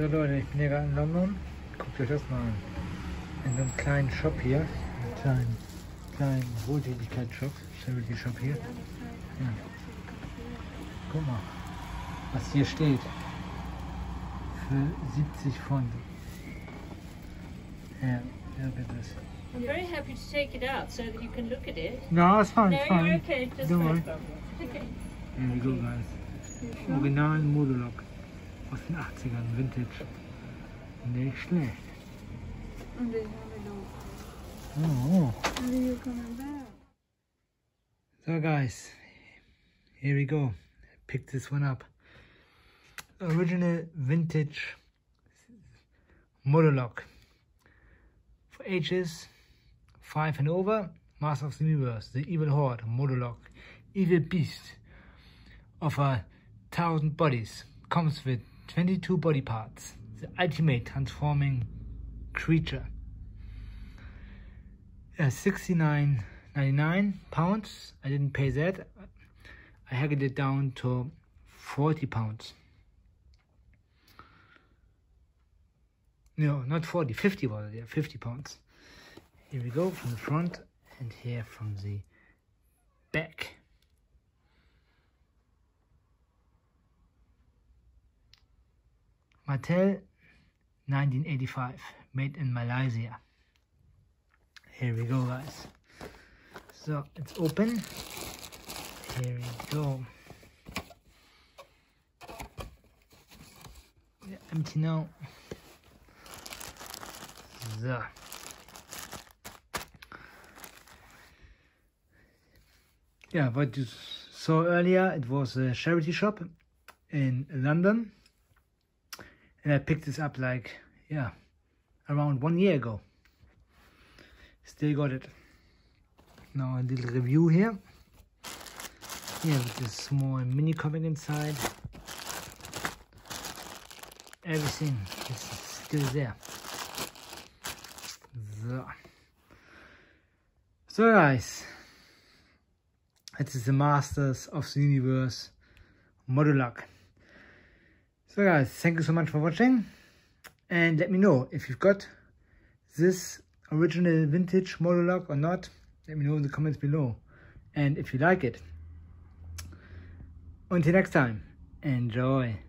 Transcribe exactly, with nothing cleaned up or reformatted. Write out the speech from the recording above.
So Leute, ich bin hier gerade in London. Guckt euch das mal an. In so einem kleinen Shop hier. Einen kleinen, kleinen Wohltätigkeitsshop. Charity Shop hier. Ja. Guck mal, was hier steht. Für siebzig Pfund. Yeah, look at this. I'm very happy to take it out so that you can look at it. No, it's fine, no, it's fine. You're okay, just don't worry. Okay. There we go, guys. Original Modulok aus den achtzigern, Vintage. Nicht schlecht. And they have it all. Oh. And then you're coming back. So guys, here we go. I picked this one up. Original Vintage Modulok. Ages five and over, Masters of the Universe, the Evil Horde, Modulok, Evil Beast of a thousand bodies, comes with twenty-two body parts, the ultimate transforming creature. Uh, sixty-nine ninety-nine pounds, I didn't pay that, I haggled it down to forty pounds. No, not forty, fifty was it, yeah, fifty pounds. Here we go from the front and here from the back. Mattel, nineteen eighty-five, made in Malaysia. Here we go, guys. So, it's open. Here we go. Yeah, empty now. So. Yeah, what you saw earlier, it was a charity shop in London. And I picked this up like, yeah, around one year ago. Still got it. Now a little review here. Yeah, with this small mini comic inside. Everything is still there. So. So guys, this is the Masters of the Universe Modulok. So guys, thank you so much for watching, and let me know if you've got this original vintage Modulok or not. Let me know in the comments below, and if you like it. Until next time, enjoy.